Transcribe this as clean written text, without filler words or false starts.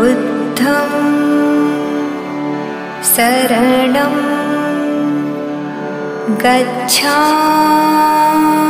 बुद्धं शरणं गच्छामि।